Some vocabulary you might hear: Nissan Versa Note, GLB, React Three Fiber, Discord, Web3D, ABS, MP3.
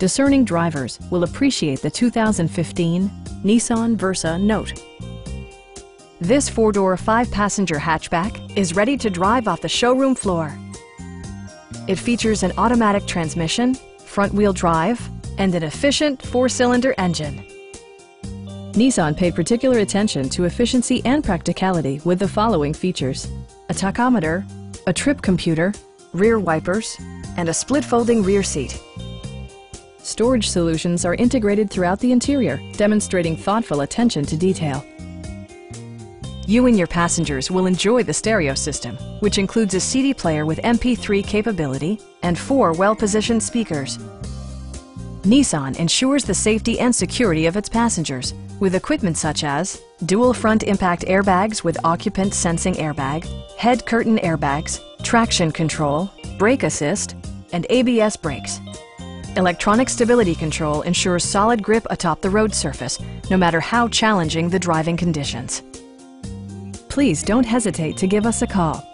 Discerning drivers will appreciate the 2015 Nissan Versa Note. This four-door, five-passenger hatchback is ready to drive off the showroom floor. It features an automatic transmission, front-wheel drive, and an efficient four-cylinder engine. Nissan paid particular attention to efficiency and practicality with the following features: a tachometer, a trip computer, rear wipers, and a split-folding rear seat. Storage solutions are integrated throughout the interior, demonstrating thoughtful attention to detail. You and your passengers will enjoy the stereo system, which includes a CD player with MP3 capability and four well-positioned speakers. Nissan ensures the safety and security of its passengers with equipment such as dual front impact airbags with occupant sensing airbag, head curtain airbags, traction control, brake assist, and ABS brakes. Electronic stability control ensures solid grip atop the road surface, no matter how challenging the driving conditions. Please don't hesitate to give us a call.